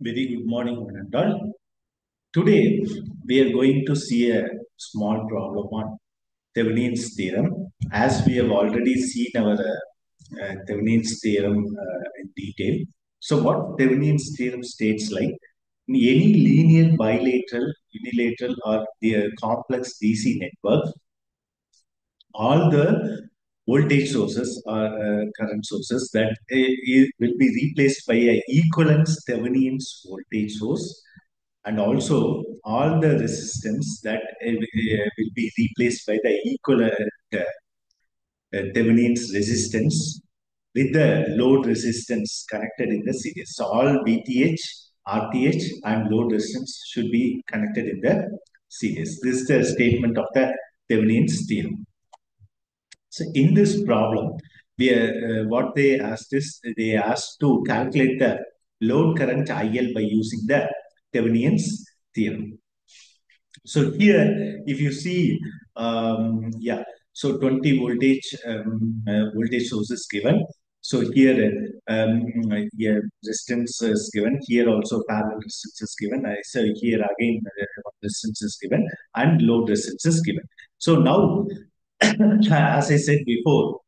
Very good morning, one and all. Today, we are going to see a small problem on Thevenin's theorem. As we have already seen our Thevenin's theorem in detail. So, what Thevenin's theorem states like, in any linear, bilateral, unilateral or the complex DC network, all the voltage sources or current sources that will be replaced by an equivalent Thevenin's voltage source, and also all the resistance that will be replaced by the equivalent Thevenin's resistance with the load resistance connected in the series. So all VTH, RTH and load resistance should be connected in the series. This is the statement of the Thevenin's theorem. So in this problem, what they asked is, they asked to calculate the load current IL by using the Thevenin's theorem. So here, if you see, so 20 voltage source is given. So here, resistance is given. Here also parallel resistance is given. So here again, resistance is given and load resistance is given. So now, as I said before,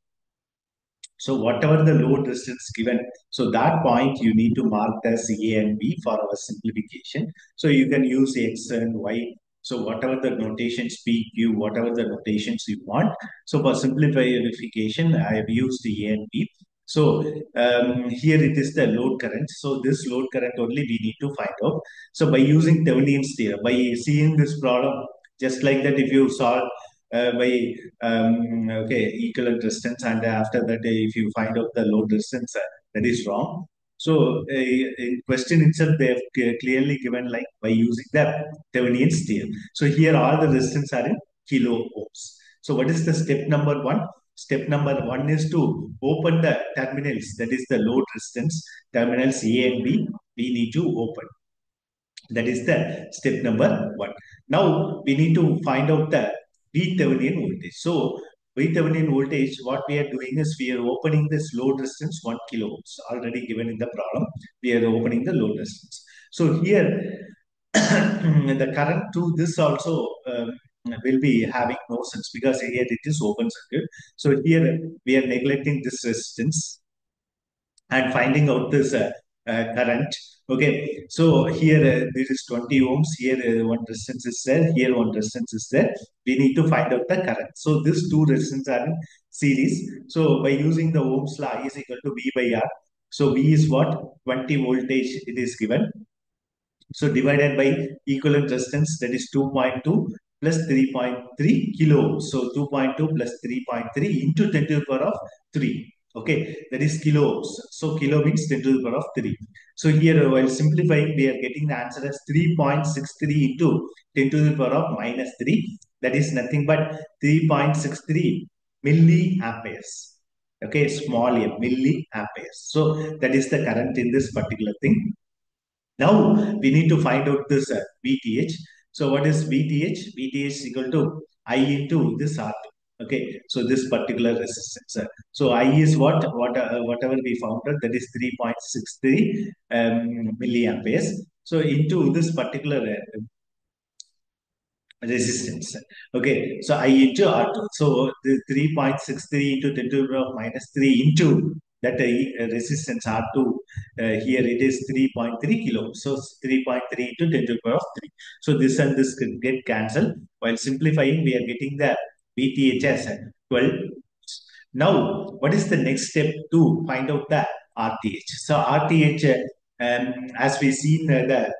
so whatever the load resistance given, so that point you need to mark as A and B for our simplification. So you can use X and Y. So whatever the notations, P, Q, whatever the notations you want. So for simplification, I have used A and B. So here it is the load current. So this load current only we need to find out. So by using Thevenin's theorem, by seeing this problem, just like that if you solve equivalent resistance, and after that if you find out the load resistance, that is wrong. So in question itself they have clearly given like by using the Thevenin's theorem. So here all the resistance are in kilo ohms. So what is the step number one? Step number one is to open the terminals, that is the load resistance terminals A and B. We need to open. That is the step number one. Now we need to find out the VThevenin voltage. So VThevenin voltage, what we are doing is we are opening this load resistance 1 kilo ohms, already given in the problem. We are opening the load resistance. So here the current to this also will be having no sense because here it is open circuit. So here we are neglecting this resistance and finding out this current. Okay, so here this is 20 ohms. Here one resistance is there. Here one resistance is there. We need to find out the current. So these two resistances are in series. So by using the Ohm's law, I is equal to V by R. So V is what? 20 voltage it is given. So divided by equivalent resistance, that is 2.2 plus 3.3 kilo ohms. So 2.2 plus 3.3 into 10 to the power of 3. Okay, that is kilo ohms. So kilo means 10 to the power of 3. So here while simplifying, we are getting the answer as 3.63 into 10 to the power of minus 3. That is nothing but 3.63 milliamperes. Okay, small a milliamperes. So that is the current in this particular thing. Now we need to find out this VTH. So what is VTH? VTH is equal to I into this R. Okay, so this particular resistance. So I is what? Whatever we found out, that is 3.63 milliamperes. So into this particular resistance. Okay, so I into R2. So the 3.63 into 10 to the power of minus 3 into that resistance R2. Here it is 3.3 kilo. So 3.3 into 10 to the power of 3. So this and this could get cancelled. While simplifying, we are getting the VTH as 12. Now, what is the next step to find out the RTH? So, RTH, as we seen the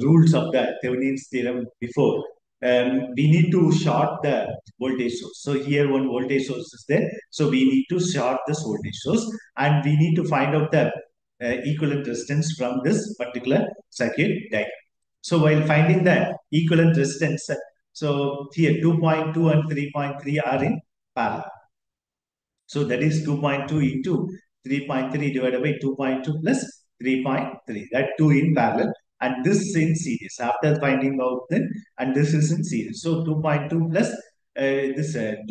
rules of the Thevenin's theorem before, we need to short the voltage source. So, here one voltage source is there. So, we need to short this voltage source and we need to find out the equivalent resistance from this particular circuit diagram. So, while finding the equivalent resistance, so here 2.2 and 3.3 are in parallel. So that is 2.2 into 3.3 divided by 2.2 plus 3.3. That 2 in parallel and this is in series. After finding out then and this is in series. So 2.2 plus this 2.2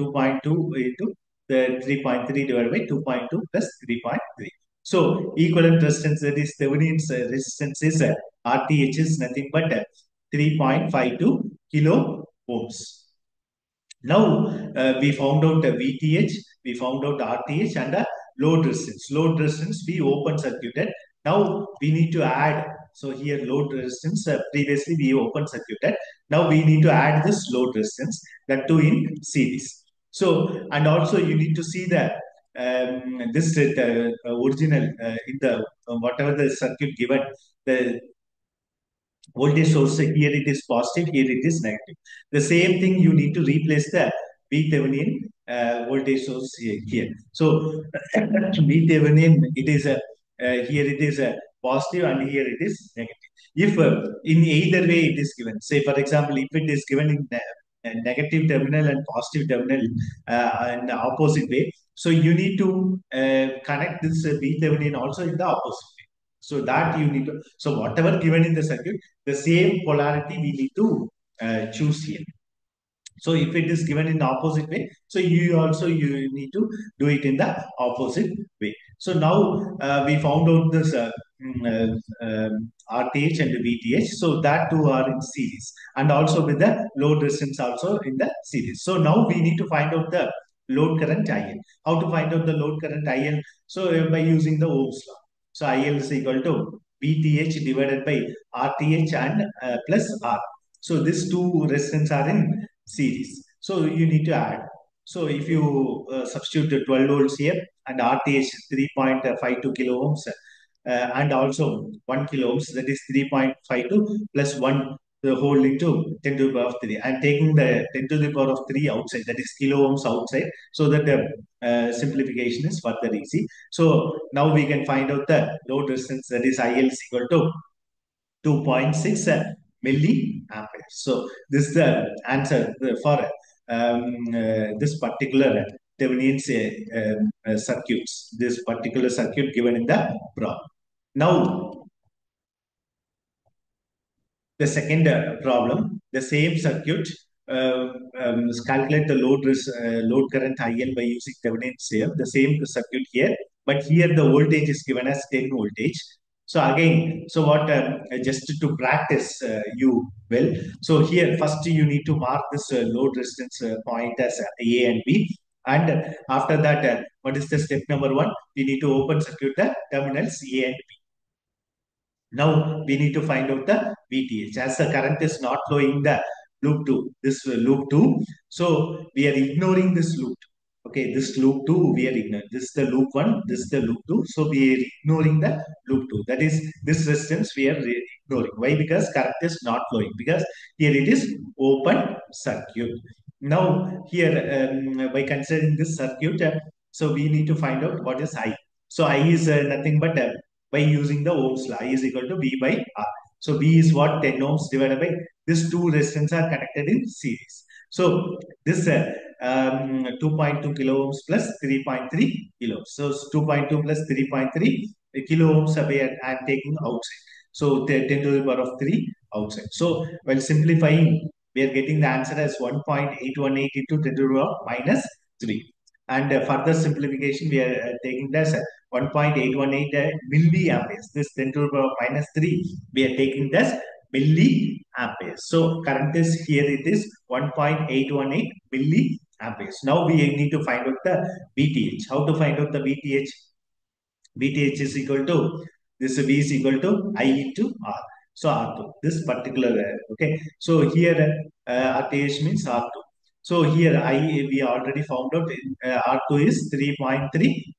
into the 3.3 divided by 2.2 plus 3.3. So equivalent resistance, that is Thevenin's resistance, is RTH is nothing but 3.52 kilo ohms. Now we found out VTH, we found out RTH and load resistance. Load resistance we open circuited. Now we need to add, so here load resistance, previously we open circuited. Now we need to add this load resistance, that too in series. So, and also you need to see the this original in the whatever the circuit given, the voltage source, here it is positive, here it is negative. The same thing you need to replace the VThevenin voltage source here. So VThevenin, it is here it is positive and here it is negative. If in either way it is given, say for example, if it is given in negative terminal and positive terminal in the opposite way, so you need to connect this VThevenin also in the opposite way. So that you need to, so whatever given in the circuit, the same polarity we need to choose here. So if it is given in the opposite way, so you also you need to do it in the opposite way. So now we found out this RTH and VTH, so that two are in series, and also with the load resistance also in the series. So now we need to find out the load current IL. How to find out the load current IL? So by using the Ohm's law. So IL is equal to VTH divided by RTH and plus R. So these two resistances are in series. So you need to add. So if you substitute the 12 volts here and RTH 3.52 kilo ohms and also 1 kilo ohms, that is 3.52 plus 1 the whole into 10 to the power of 3. I'm taking the 10 to the power of 3 outside, that is kilo ohms outside, so that the simplification is further easy. So now we can find out the load resistance, that is IL is equal to 2.6 milliamperes. So this is the answer for this particular Thevenin's circuits, this particular circuit given in the problem. Now, the second problem, the same circuit, calculate the load current IL by using Thevenin's theorem, the same circuit here, but here the voltage is given as 10 voltage. So again, so what, just to practice you well, so here first you need to mark this load resistance point as A and B, and after that, what is the step number one? We need to open circuit the terminals A and B. Now we need to find out the VTH, as the current is not flowing in the loop 2, this loop 2. So we are ignoring this loop 2. Okay, this loop 2 we are ignoring. This is the loop 1, this is the loop 2. So we are ignoring the loop 2. That is, this resistance we are ignoring. Why? Because current is not flowing. Because here it is open circuit. Now here by considering this circuit, so we need to find out what is I. So I is nothing but by using the Ohm's law, I is equal to V by R. So V is what? 10 ohms divided by, these two resistances are connected in series. So this 2.2 kilo ohms plus 3.3 kilo ohms. So 2.2 plus 3.3 kilo ohms away I am taking outside. So 10 to the power of 3 outside. So while simplifying, we are getting the answer as 1.818 into 10 to the power minus 3. And further simplification, we are taking this 1.818 milliamperes. This 10 to the power minus 3, we are taking this milliamperes. So current is here, it is 1.818 milliamperes. Now we need to find out the VTH. How to find out the VTH? VTH is equal to, this V is equal to I into R. So R2, this particular, okay. So here RTH means R2. So here we already found out R2 is 3.3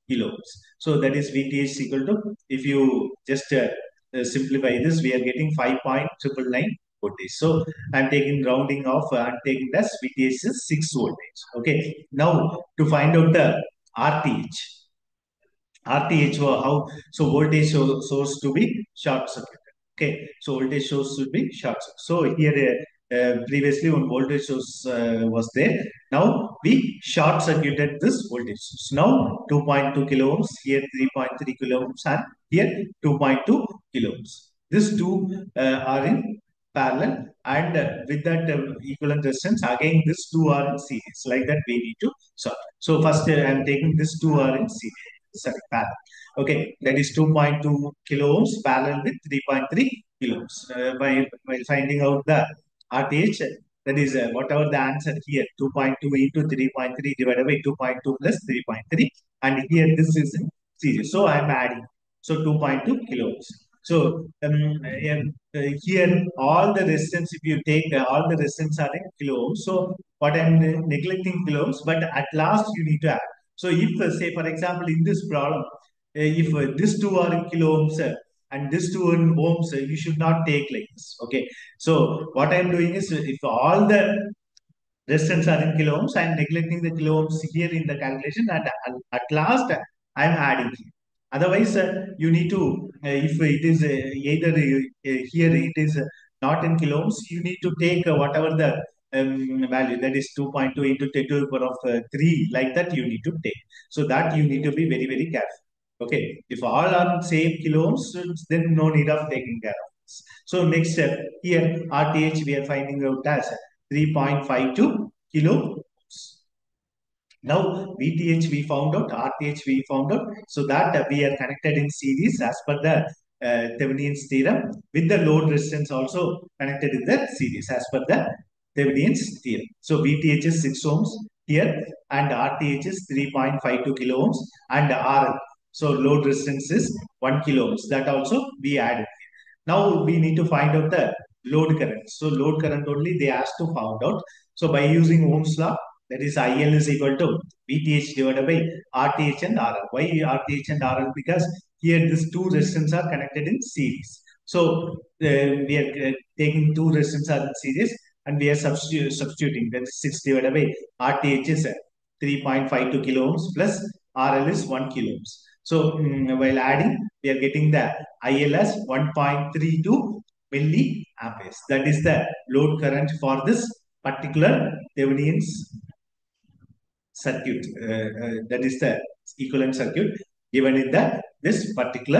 kilo ohms. So that is VTH is equal to, if you just simplify this, we are getting 5.999 voltage. So I am taking rounding off and taking this VTH is 6 voltage. Okay. Now to find out the RTH. RTH, how? So voltage source to be short circuited. Okay. So voltage source should be short circuited. So here previously one voltage source was there. Now we short circuited this voltage source. Now 2.2 kilo ohms, here 3.3 kilo ohms, and here 2.2 kilo ohms. These two are in parallel, and with that equivalent resistance, again these two are in series. Like that we need to solve. So first I am taking these two are in series. parallel. Okay, that is 2.2 kilo ohms parallel with 3.3 kilo ohms. By finding out the RTH, that is whatever the answer here, 2.2 into 3.3 divided by 2.2 plus 3.3, and here this is in series. So I am adding, so 2.2 kilo ohms. So here all the resistance, if you take all the resistance are in kilo ohms. So what I am neglecting kilo ohms, but at last you need to add. So if say for example in this problem, if these two are in kilo ohms and these two are in ohms, you should not take like this. Okay. So what I am doing is, if all the resistance are in kilo ohms, I am neglecting the kilo ohms here in the calculation, and at last I am adding here. Otherwise, you need to, if it is either here it is not in kilo ohms, you need to take whatever the value, that is 2.2 into 10 to the power of 3, like that you need to take. So that you need to be very, very careful. Okay, if all are same kilo ohms, then no need of taking care of this. So next step, here RTH we are finding out as 3.52 kilo. Now, VTH we found out, RTH we found out, so that we are connected in series as per the Thevenin's theorem, with the load resistance also connected in the series as per the Thevenin's theorem. So, VTH is 6 ohms here, and RTH is 3.52 kilo ohms, and RL, so load resistance is 1 kilo ohms, that also we added. Now, we need to find out the load current. So, load current only they asked to found out. So, by using Ohm's law, that is IL is equal to VTH divided by RTH and RL. Why RTH and RL? Because here these two resistances are connected in series. So we are taking two resistances are in series and we are substituting. That is 6 divided by RTH is 3.52 kilo ohms plus RL is 1 kilo ohms. So while adding, we are getting the IL as 1.32 milliamperes. That is the load current for this particular Thevenin's circuit, that is the equivalent circuit given in this particular